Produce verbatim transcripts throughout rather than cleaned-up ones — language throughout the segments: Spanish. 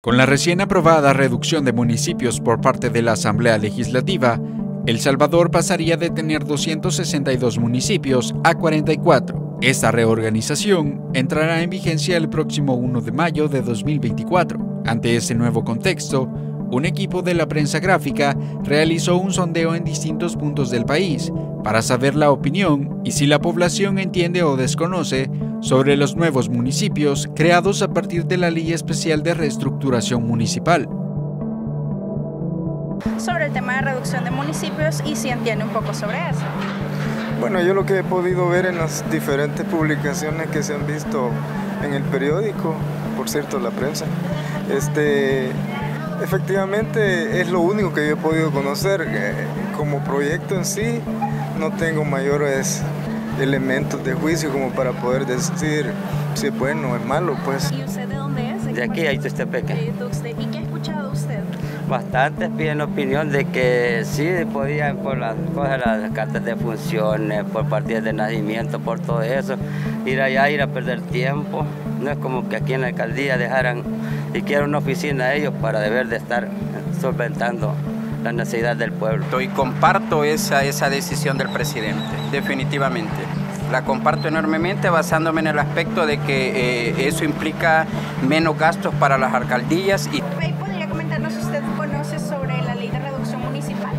Con la recién aprobada reducción de municipios por parte de la Asamblea Legislativa, El Salvador pasaría de tener doscientos sesenta y dos municipios a cuarenta y cuatro. Esta reorganización entrará en vigencia el próximo uno de mayo de dos mil veinticuatro. Ante este nuevo contexto, un equipo de La Prensa Gráfica realizó un sondeo en distintos puntos del país para saber la opinión y si la población entiende o desconoce sobre los nuevos municipios creados a partir de la Ley Especial de Reestructuración Municipal. Sobre el tema de reducción de municipios y si entiende un poco sobre eso. Bueno, yo lo que he podido ver en las diferentes publicaciones que se han visto en el periódico, por cierto, La Prensa, este... efectivamente es lo único que yo he podido conocer. Como proyecto en sí no tengo mayores elementos de juicio como para poder decir si es bueno o es malo, pues. ¿Y usted de dónde es? De, de aquí, Tonacatepec. ¿Y qué ha escuchado usted? Bastantes piden opinión de que sí podían, por las cosas, las cartas de funciones, por partidas de nacimiento, por todo eso, ir allá, ir a perder tiempo. No es como que aquí en la alcaldía dejaran y quieran una oficina a ellos para deber de estar solventando la necesidad del pueblo. Y comparto esa, esa decisión del presidente, definitivamente. La comparto enormemente basándome en el aspecto de que eh, eso implica menos gastos para las alcaldías. Y... ¿podría comentarnos si usted conoce sobre la ley de reducción municipal?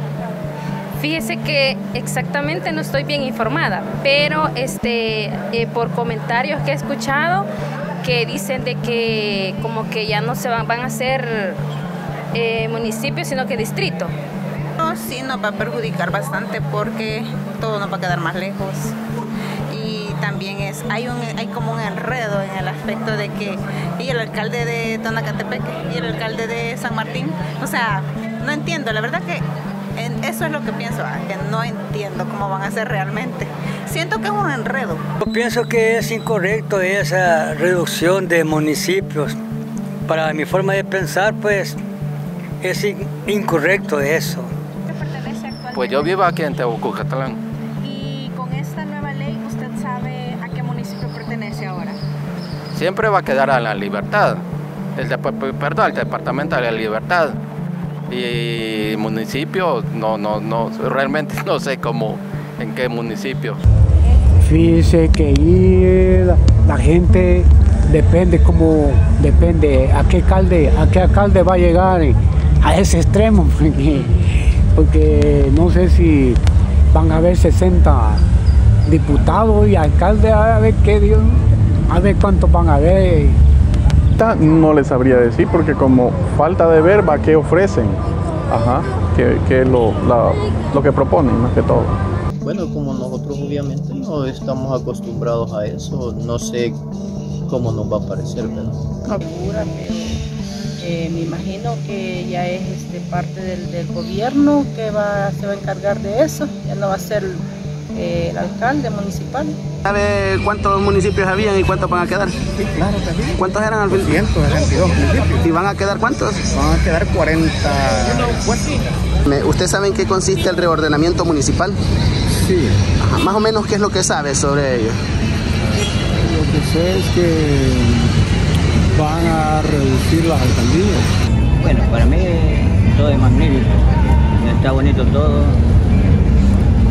Fíjese que exactamente no estoy bien informada, pero este, eh, por comentarios que he escuchado, que dicen de que como que ya no se van, van a hacer eh, municipios, sino que distritos. No, sí nos va a perjudicar bastante porque todo nos va a quedar más lejos. Y también es hay un hay como un enredo en el aspecto de que y el alcalde de Tonacatepec y el alcalde de San Martín, o sea, no entiendo, la verdad que eso es lo que pienso, que no entiendo cómo van a hacer realmente. Siento que es un enredo. Yo pienso que es incorrecto esa reducción de municipios. Para mi forma de pensar, pues, es in incorrecto eso. ¿Usted pertenece actualmente? Pues yo vivo aquí en Tebuco, Catalán. ¿Y con esta nueva ley usted sabe a qué municipio pertenece ahora? Siempre va a quedar a La Libertad, el de, perdón, el departamento de La Libertad. Y municipio, no, no, no, realmente no sé cómo, en qué municipio. Fíjese que ahí la, la gente depende como, depende a qué alcalde, a qué alcalde va a llegar a ese extremo, porque, porque no sé si van a haber sesenta diputados y alcaldes, a ver qué Dios, a ver cuántos van a haber. No les sabría decir porque como falta de verba, ¿qué ofrecen? Ajá, que, que lo, la, lo que proponen más que todo. Bueno, como nosotros obviamente no estamos acostumbrados a eso, no sé cómo nos va a parecer, ¿verdad? Segura, pero eh, me imagino que ya es este, parte del, del gobierno que va, se va a encargar de eso, ya no va a ser eh, el alcalde municipal. ¿Sabe cuántos municipios habían y cuántos van a quedar? Sí, claro que sí. ¿Cuántos eran al principio? ciento sesenta y dos municipios. ¿Y van a quedar cuántos? Van a quedar cuarenta y cuatro. ¿Ustedes saben qué consiste el reordenamiento municipal? Sí. Ajá, más o menos, ¿qué es lo que sabe sobre ello? Lo que sé es que van a reducir las alcaldías. Bueno, para mí todo es magnífico. Está bonito todo.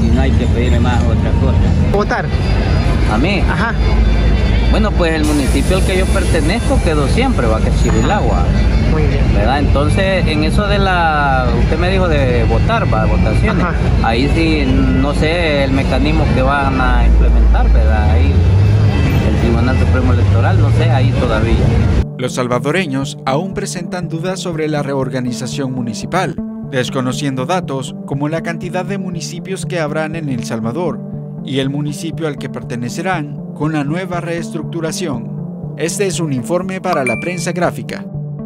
Y no hay que pedirle más otra cosa. ¿Votar? ¿A mí? Ajá. Bueno, pues el municipio al que yo pertenezco quedó siempre, va, que es Chirilagua. Muy bien. ¿Verdad? Entonces, en eso de la... usted me dijo de votar, va, votaciones. Ajá. Ahí sí, no sé el mecanismo que van a implementar, ¿verdad? Ahí el Tribunal Supremo Electoral, no sé, ahí todavía. Los salvadoreños aún presentan dudas sobre la reorganización municipal, desconociendo datos como la cantidad de municipios que habrán en El Salvador y el municipio al que pertenecerán con la nueva reestructuración. Este es un informe para La Prensa Gráfica.